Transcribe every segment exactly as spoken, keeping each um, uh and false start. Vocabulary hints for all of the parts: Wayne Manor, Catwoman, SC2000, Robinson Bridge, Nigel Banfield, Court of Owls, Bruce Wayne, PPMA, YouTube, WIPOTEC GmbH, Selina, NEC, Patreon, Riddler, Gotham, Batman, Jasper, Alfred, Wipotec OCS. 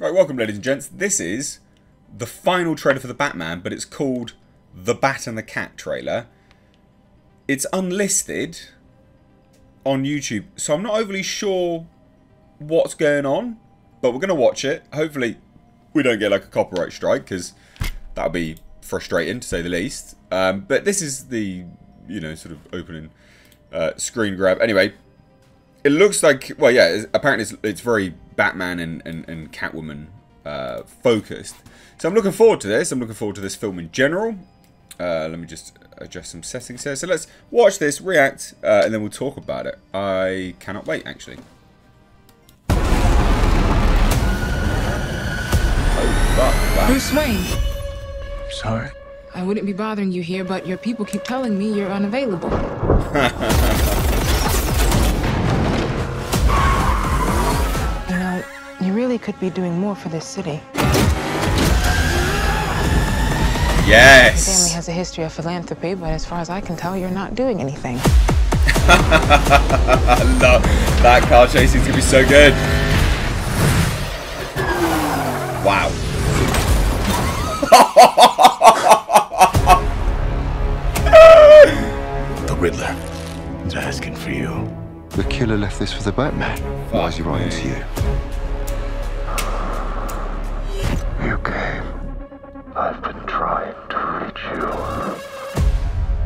Right, welcome ladies and gents. This is the final trailer for the Batman, but it's called The Bat and the Cat trailer. It's unlisted on YouTube, so I'm not overly sure what's going on, but we're going to watch it. Hopefully we don't get like a copyright strike, because that would be frustrating to say the least. Um, but this is the, you know, sort of opening uh, screen grab. Anyway, it looks like, well, yeah, it's, apparently it's, it's very Batman and, and, and Catwoman uh, focused. So I'm looking forward to this. I'm looking forward to this film in general. Uh, let me just adjust some settings here. So let's watch this, react, uh, and then we'll talk about it. I cannot wait, actually. Oh, fuck, wow. Bruce Wayne. I'm sorry. I wouldn't be bothering you here, but your people keep telling me you're unavailable. You know, you really could be doing more for this city. Yes! Your family has a history of philanthropy, but as far as I can tell, you're not doing anything. No, that car chasing's gonna be so good. Wow. The Riddler is asking for you. The killer left this for the Batman. Fuck Why is he writing to you? You came. I've been trying to reach you.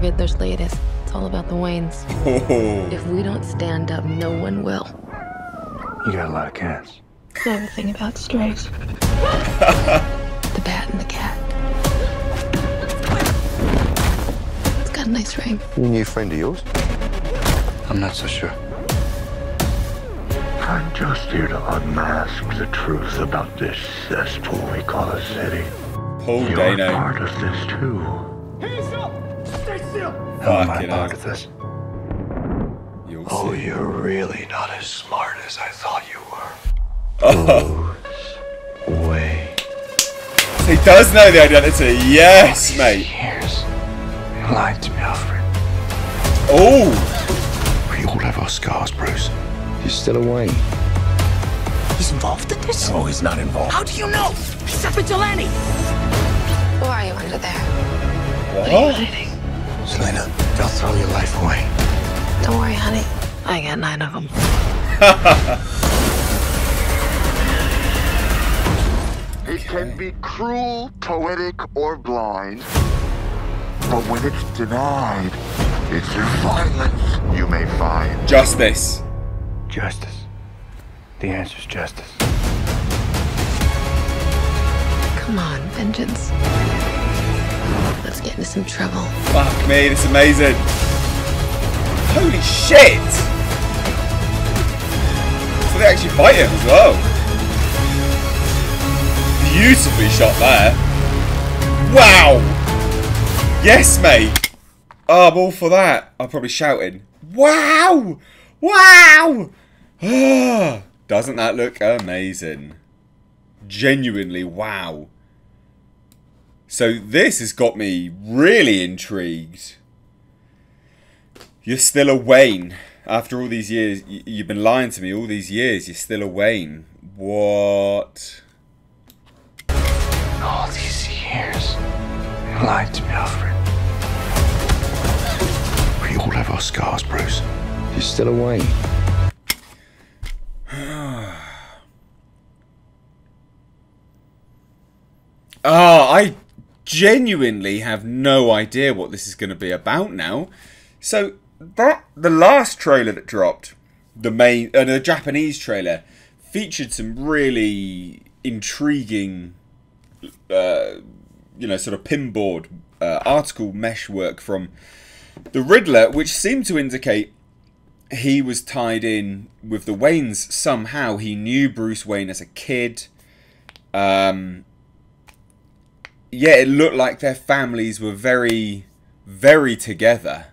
Riddler's latest. It's all about the Waynes. Oh. If we don't stand up, no one will. You got a lot of cats. Everything about strays. The bat and the cat. It's got a nice ring. New friend of yours? I'm not so sure. I'm just here to unmask the truth about this cesspool we call a city. Whole You're day now. part of this too. Hands up! Stay still! How am I part of this? You'll oh, see. You're really not as smart as I thought you were. Oh, way. He does know the identity. Yes, mate. Years. You lied to me, Alfred. Oh. We all have our scars, Bruce. He's still away. He's involved in this? No, he's not involved. How do you know? He's a vigilante. Who are you under there? What? What are you hiding? Selina, don't throw your life away. Don't worry, honey. I got nine of them. It can be cruel, poetic, or blind, but when it's denied, it's through violence you may find. Justice. Justice. The answer's justice. Come on, vengeance. Let's get into some trouble. Fuck me, it's amazing. Holy shit! So they actually fight him as well. Beautifully shot there. Wow. Yes, mate. Oh, I'm all for that. I'm probably shouting. Wow. Wow. Doesn't that look amazing? Genuinely, wow. So this has got me really intrigued. You're still a Wayne. After all these years, you've been lying to me all these years. You're still a Wayne. What? All these years, you lied to me, Alfred. We all have our scars, Bruce. You're still a Wayne. Ah, oh, I genuinely have no idea what this is going to be about now. So that the last trailer that dropped, the main, uh, the Japanese trailer, featured some really intriguing. Uh, you know, sort of pinboard uh, article mesh work from the Riddler, which seemed to indicate he was tied in with the Waynes somehow. He knew Bruce Wayne as a kid. Um, yeah, it looked like their families were very, very together,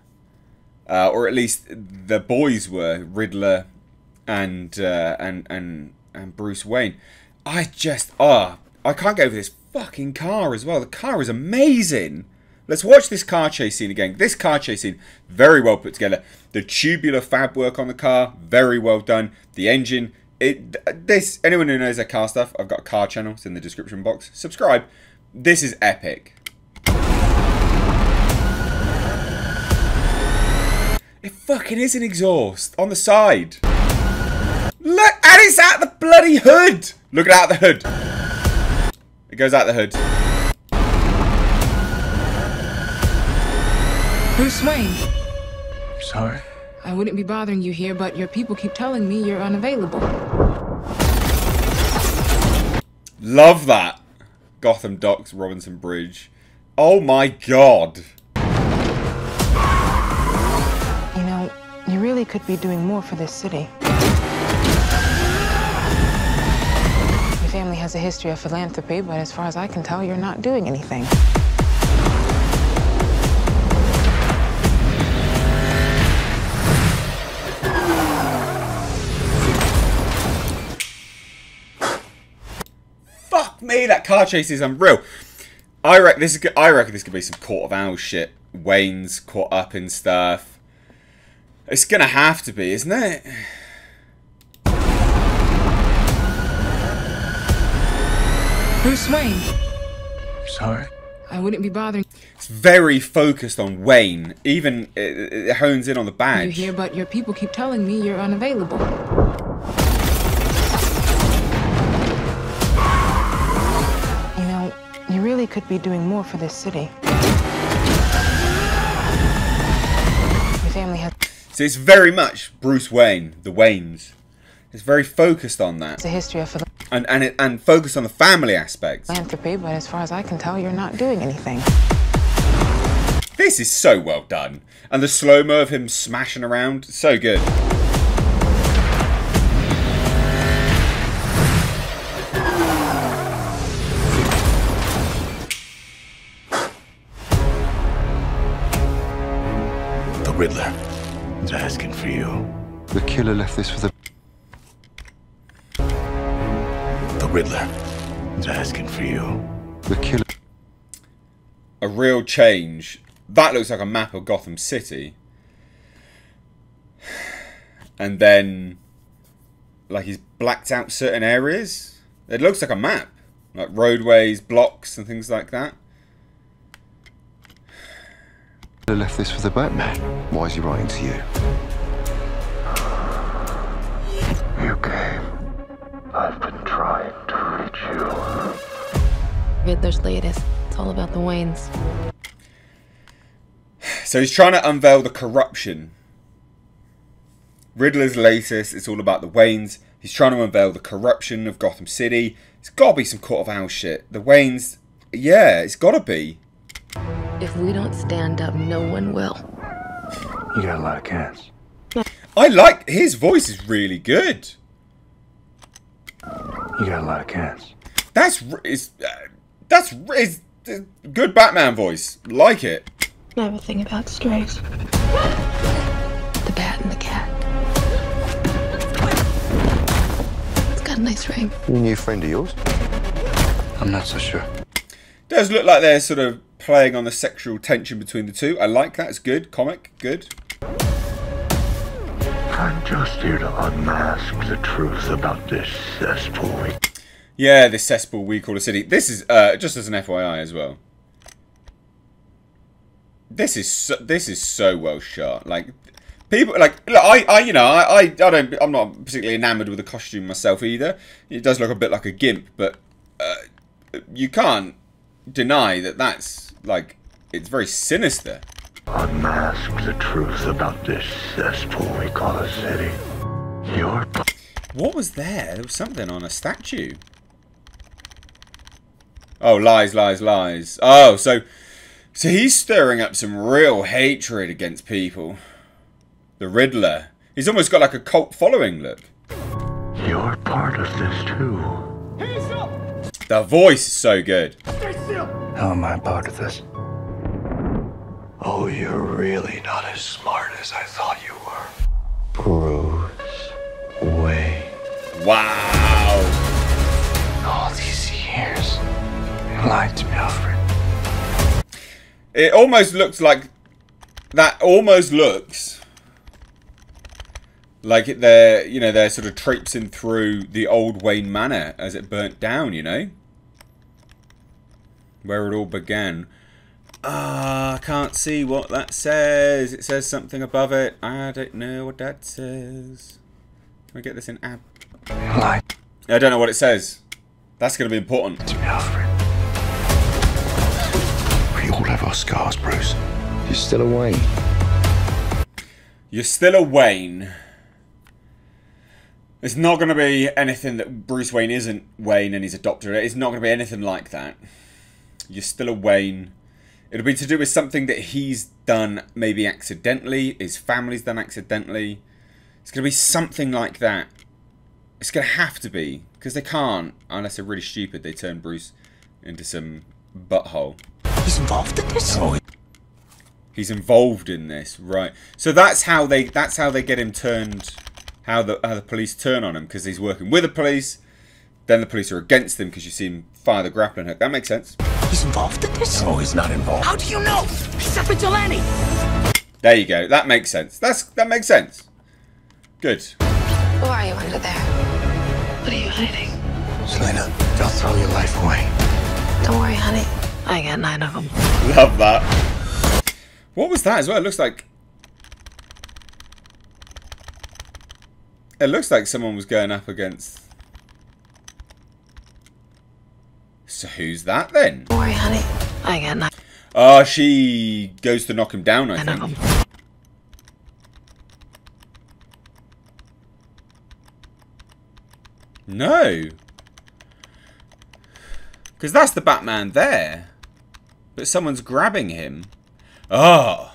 uh, or at least the boys were, Riddler and uh, and and and Bruce Wayne. I just ah, oh, I can't go over this. Fucking car as well. The car is amazing. Let's watch this car chase scene again. This car chase scene, very well put together. The tubular fab work on the car, very well done. The engine, It, this, anyone who knows their car stuff, I've got a car channel. It's in the description box. Subscribe. This is epic. It fucking is an exhaust on the side. Look, and it's out the bloody hood. Look at out the hood. It goes out the hood. Bruce Wayne. I'm sorry. I wouldn't be bothering you here, but your people keep telling me you're unavailable. Love that. Gotham Docks, Robinson Bridge. Oh my god. You know, you really could be doing more for this city. Your family has a history of philanthropy, but as far as I can tell, you're not doing anything. Me, that car chase is unreal. I reckon this is. I reckon this could be some Court of Owls shit. Wayne's caught up in stuff. It's gonna have to be, isn't it? Bruce Wayne. I'm sorry. I wouldn't be bothering. It's very focused on Wayne. Even it, it hones in on the badge. You here, but your people keep telling me you're unavailable. Really could be doing more for this city. Your family has. So it's very much Bruce Wayne, the Waynes. It's very focused on that. It's a history of. And and it, and focused on the family aspects. Philanthropy, but as far as I can tell, you're not doing anything. This is so well done, and the slow mo of him smashing around, so good. Riddler is asking for you. The killer left this for the... The Riddler is asking for you. The killer... A real change. That looks like a map of Gotham City. And then... Like he's blacked out certain areas. It looks like a map. Like roadways, blocks and things like that. Left this for the Batman. Why is he writing to you? You came. I've been trying to reach you. Riddler's latest. It's all about the Waynes. So he's trying to unveil the corruption. Riddler's latest. It's all about the Waynes. He's trying to unveil the corruption of Gotham City. It's got to be some Court of Owls shit. The Waynes. Yeah, it's got to be. If we don't stand up, no one will. You got a lot of cats. I like... His voice is really good. You got a lot of cats. That's... It's, uh, that's... It's, uh, good Batman voice. Like it. I have a thing about strays. The bat and the cat. It's got a nice ring. New friend of yours? I'm not so sure. Does look like they're sort of... playing on the sexual tension between the two. I like that. It's good. Comic. Good. I'm just here to unmask the truth about this cesspool. Yeah, this cesspool we call a city. This is, uh, just as an F Y I as well. This is so, this is so well shot. Like, people, like, look, I, I, you know, I, I, I don't, I'm not particularly enamoured with the costume myself either. It does look a bit like a gimp, but uh, you can't deny that that's, like, it's very sinister. Unmask the truth about this cesspool we call a city. Your... What was there? There was something on a statue. Oh, lies, lies, lies. Oh, so... So he's stirring up some real hatred against people. The Riddler. He's almost got, like, a cult following, look. You're part of this, too. The voice is so good. How am I part of this? Oh, you're really not as smart as I thought you were. Bruce Wayne. Wow. All these years, you lied to me, Alfred. It almost looks like... That almost looks... Like they're, you know, they're sort of traipsing through the old Wayne Manor as it burnt down, you know? Where it all began. Ah, I can't see what that says. It says something above it. I don't know what that says. Can we get this in ab? Lie. I don't know what it says. That's going to be important. It's me, Alfred. We all have our scars, Bruce. You're still a Wayne. You're still a Wayne. It's not going to be anything that Bruce Wayne isn't Wayne and he's adopted it. It's not going to be anything like that. You're still a Wayne. It'll be to do with something that he's done maybe accidentally. His family's done accidentally. It's going to be something like that. It's going to have to be. Because they can't. Unless they're really stupid. They turn Bruce into some butthole. He's involved in this? Oh, he's involved in this. Right. So that's how they that's how they get him turned. How the, how the police turn on him. Because he's working with the police. Then the police are against him because you see him fire the grappling hook. That makes sense. He's involved in this? No, he's not involved. How do you know? He's a vigilante. There you go. That makes sense. That's That makes sense. Good. Who are you under there? What are you hiding? Selina, don't throw your life away. Don't worry, honey. I got nine of them. Love that. What was that as well? It looks like... It looks like someone was going up against... So who's that then? Don't worry, honey. I got nine. Oh, she goes to knock him down, I nine think. No. Because that's the Batman there. But someone's grabbing him. Oh.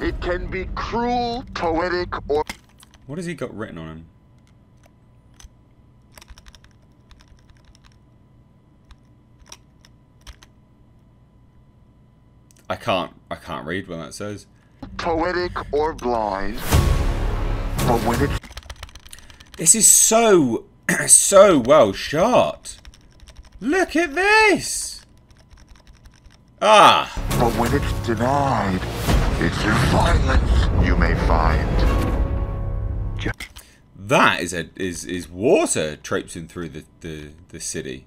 It can be cruel, poetic, or... What has he got written on him? I can't, I can't read what that says. Poetic or blind. But when it... This is so, so well shot. Look at this. Ah. But when it's denied, it's your violence you may find. That is a is is water traipsing through the the the city,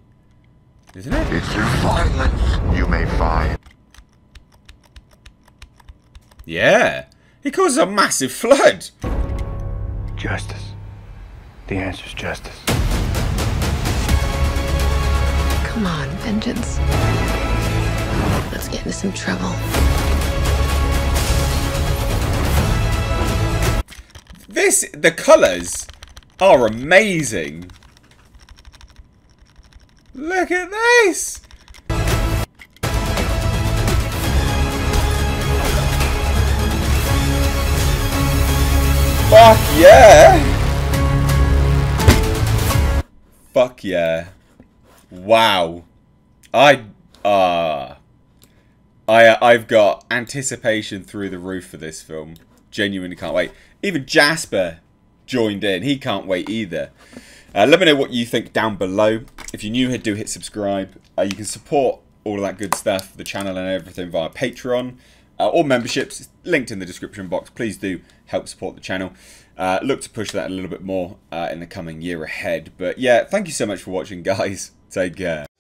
isn't it? It's your violence you may find. Yeah, he causes a massive flood. Justice. The answer's justice. Come on, vengeance. Let's get into some trouble. This, the colours are amazing. Look at this. Fuck yeah! Fuck yeah. Wow. I... Uh, I, I've got anticipation through the roof for this film. Genuinely can't wait. Even Jasper joined in. He can't wait either. Uh, let me know what you think down below. If you're new here, do hit subscribe. Uh, you can support all of that good stuff, the channel and everything via Patreon. Uh, all memberships linked in the description box. Please do help support the channel. Uh, look to push that a little bit more uh, in the coming year ahead. But yeah, thank you so much for watching, guys. Take care.